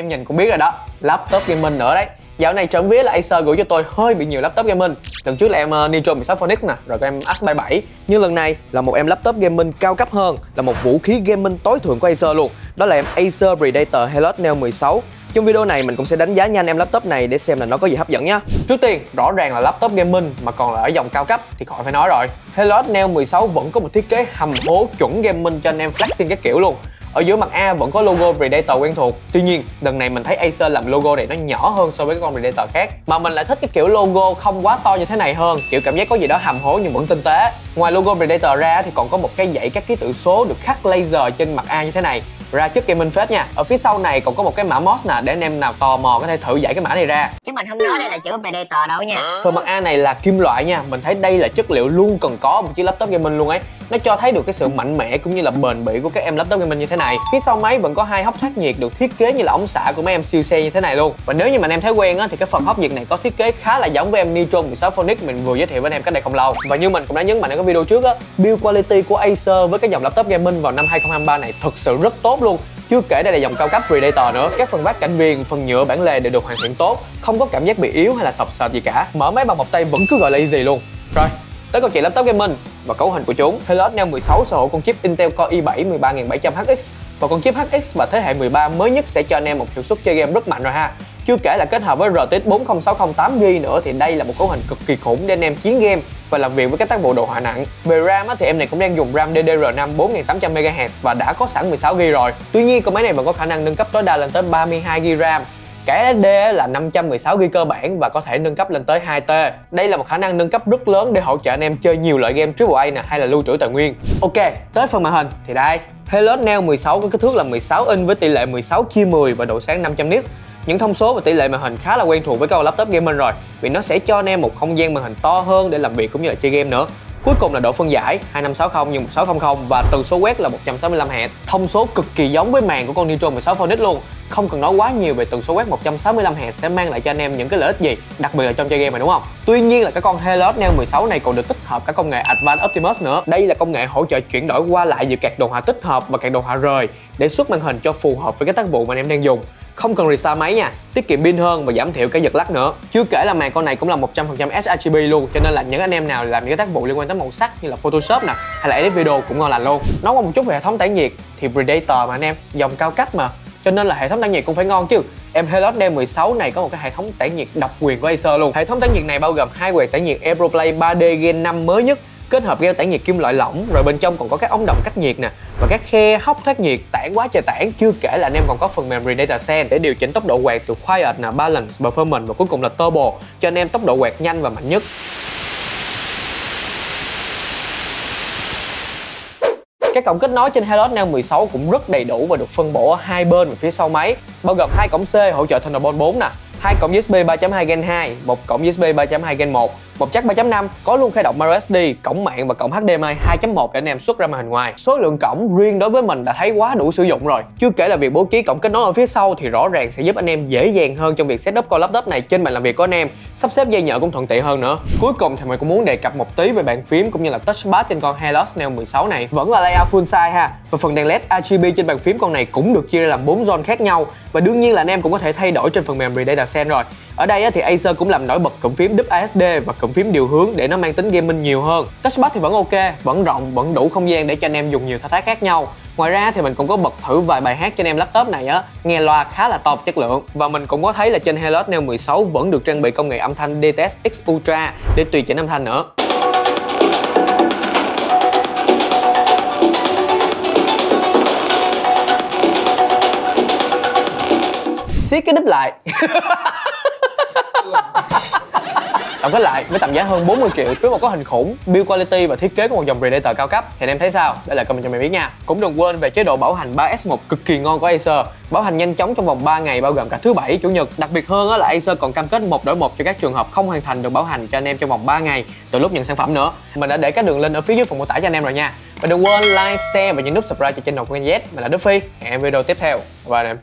em nhìn cũng biết rồi đó, laptop gaming nữa đấy. Dạo này trộm vía là Acer gửi cho tôi hơi bị nhiều laptop gaming. Lần trước là em Nitro 16 Phoenix nè, rồi em Aspire 7. Nhưng lần này là một em laptop gaming cao cấp hơn, là một vũ khí gaming tối thượng của Acer luôn. Đó là em Acer Predator Helios Neo 16. Trong video này mình cũng sẽ đánh giá nhanh em laptop này để xem là nó có gì hấp dẫn nhé. Trước tiên, rõ ràng là laptop gaming mà còn là ở dòng cao cấp thì khỏi phải nói rồi. Helios Neo 16 vẫn có một thiết kế hầm hố chuẩn gaming cho anh em flexing các kiểu luôn. Ở giữa mặt A vẫn có logo Predator quen thuộc. Tuy nhiên, lần này mình thấy Acer làm logo này nó nhỏ hơn so với các con Predator khác. Mà mình lại thích cái kiểu logo không quá to như thế này hơn, kiểu cảm giác có gì đó hàm hố nhưng vẫn tinh tế. Ngoài logo Predator ra thì còn có một cái dãy các ký tự số được khắc laser trên mặt A như thế này. Ra trước gaming phết nha. Ở phía sau này còn có một cái mã mod nè, để anh em nào tò mò có thể thử giải cái mã này ra. Chứ mình không nói đây là chữ Predator đâu nha. Phần mặt A này là kim loại nha. Mình thấy đây là chất liệu luôn cần có một chiếc laptop gaming luôn ấy. Nó cho thấy được cái sự mạnh mẽ cũng như là bền bỉ của các em laptop gaming như thế này. Phía sau máy vẫn có hai hốc thoát nhiệt được thiết kế như là ống xả của mấy em siêu xe như thế này luôn. Và nếu như mà anh em thấy quen á, thì cái phần hốc nhiệt này có thiết kế khá là giống với em Nitro 16 Phoenix mình vừa giới thiệu với anh em cách đây không lâu. Và như mình cũng đã nhấn mạnh ở cái video trước á, build quality của Acer với cái dòng laptop gaming vào năm 2023 này thực sự rất tốt luôn. Chưa kể đây là dòng cao cấp Predator nữa. Các phần vát cảnh viền, phần nhựa, bản lề đều được hoàn thiện tốt, không có cảm giác bị yếu hay là sọc sệt gì cả. Mở máy bằng một tay vẫn cứ gọi là easy luôn. Rồi, tới câu chuyện laptop gaming và cấu hình của chúng. Helios Neo 16 sở hữu con chip Intel Core i7 13700HX và con chip HX và thế hệ 13 mới nhất sẽ cho anh em một hiệu suất chơi game rất mạnh rồi ha. Chưa kể là kết hợp với RTX 4060 8GB nữa thì đây là một cấu hình cực kỳ khủng để anh em chiến game và làm việc với các tác vụ đồ họa nặng. Về RAM thì em này cũng đang dùng RAM DDR5 4800MHz và đã có sẵn 16GB rồi. Tuy nhiên con máy này vẫn có khả năng nâng cấp tối đa lên tới 32GB RAM. Cái SSD là 516GB cơ bản và có thể nâng cấp lên tới 2T. Đây là một khả năng nâng cấp rất lớn để hỗ trợ anh em chơi nhiều loại game AAA nè, hay là lưu trữ tài nguyên. Ok, tới phần màn hình thì đây. Helios Neo 16 có kích thước là 16 inch với tỷ lệ 16:10 và độ sáng 500 nits. Những thông số và tỷ lệ màn hình khá là quen thuộc với các laptop gaming rồi, vì nó sẽ cho anh em một không gian màn hình to hơn để làm việc cũng như là chơi game nữa. Cuối cùng là độ phân giải 2560x1600 và tần số quét là 165Hz. Thông số cực kỳ giống với màn của con Nitro 16 Phoenix luôn. Không cần nói quá nhiều về tần số quét 165Hz sẽ mang lại cho anh em những cái lợi ích gì, đặc biệt là trong chơi game mà đúng không? Tuy nhiên là cái con Helios Neo 16 này còn được tích hợp cả công nghệ Advanced Optimus nữa. Đây là công nghệ hỗ trợ chuyển đổi qua lại giữa card đồ họa tích hợp và card đồ họa rời để xuất màn hình cho phù hợp với cái tác vụ mà anh em đang dùng. Không cần restart máy nha, tiết kiệm pin hơn và giảm thiểu cái giật lắc nữa. Chưa kể là màn con này cũng là 100% sRGB luôn, cho nên là những anh em nào làm những cái tác vụ liên quan tới màu sắc như là Photoshop nè, hay là edit video cũng ngon lành luôn. Nói qua một chút về hệ thống tản nhiệt thì Predator mà anh em, dòng cao cấp mà, cho nên là hệ thống tản nhiệt cũng phải ngon chứ. Em Helios Neo 16 này có một cái hệ thống tản nhiệt độc quyền của Acer luôn. Hệ thống tản nhiệt này bao gồm hai quạt tản nhiệt AeroPlay 3D Gen 5 mới nhất, kết hợp gel tản nhiệt kim loại lỏng, rồi bên trong còn có các ống đồng cách nhiệt nè và các khe hốc thoát nhiệt tản quá trời tản. Chưa kể là anh em còn có phần mềm PredatorSense để điều chỉnh tốc độ quạt từ Quiet nè, Balance, Performance và cuối cùng là Turbo cho anh em tốc độ quạt nhanh và mạnh nhất. Các cổng kết nối trên Helios Neo 16 cũng rất đầy đủ và được phân bổ ở hai bên và phía sau máy, bao gồm hai cổng C hỗ trợ Thunderbolt 4 nè, hai cổng USB 3.2 Gen 2, một cổng USB 3.2 Gen 1, một jack 3.5, có luôn khai động micro SD, cổng mạng và cổng HDMI 2.1 để anh em xuất ra màn hình ngoài. Số lượng cổng riêng đối với mình đã thấy quá đủ sử dụng rồi. Chưa kể là việc bố trí cổng kết nối ở phía sau thì rõ ràng sẽ giúp anh em dễ dàng hơn trong việc setup con laptop này trên bàn làm việc của anh em, sắp xếp dây nhợ cũng thuận tiện hơn nữa. Cuối cùng thì mình cũng muốn đề cập một tí về bàn phím cũng như là touchpad trên con Helios Neo 16 này. Vẫn là layout full size ha. Và phần đèn LED RGB trên bàn phím con này cũng được chia ra làm 4 zone khác nhau và đương nhiên là anh em cũng có thể thay đổi trên phần mềm PredatorSense rồi. Ở đây thì Acer cũng làm nổi bật cụm phím WASD và cụm phím điều hướng để nó mang tính gaming nhiều hơn. Touchpad thì vẫn ok, vẫn rộng, vẫn đủ không gian để cho anh em dùng nhiều thao tác khác nhau. Ngoài ra thì mình cũng có bật thử vài bài hát cho anh em laptop này á, nghe loa khá là to chất lượng. Và mình cũng có thấy là trên Helios Neo 16 vẫn được trang bị công nghệ âm thanh DTS-X Ultra để tùy chỉnh âm thanh nữa. Siết cái đít lại. Tổng kết lại, với tầm giá hơn 40 triệu với một cấu hình khủng, build quality và thiết kế của một dòng Predator cao cấp thì anh em thấy sao? Để lại comment cho mình biết nha. Cũng đừng quên về chế độ bảo hành 3S1 cực kỳ ngon của Acer, bảo hành nhanh chóng trong vòng 3 ngày bao gồm cả thứ Bảy, Chủ nhật. Đặc biệt hơn là Acer còn cam kết 1 đổi 1 cho các trường hợp không hoàn thành được bảo hành cho anh em trong vòng 3 ngày từ lúc nhận sản phẩm nữa. Mình đã để các đường link ở phía dưới phần mô tả cho anh em rồi nha. Và đừng quên like, share và nhấn nút subscribe cho channel của Gen Z. Mình là Duffy, hẹn video tiếp theo. Bye bye anh em.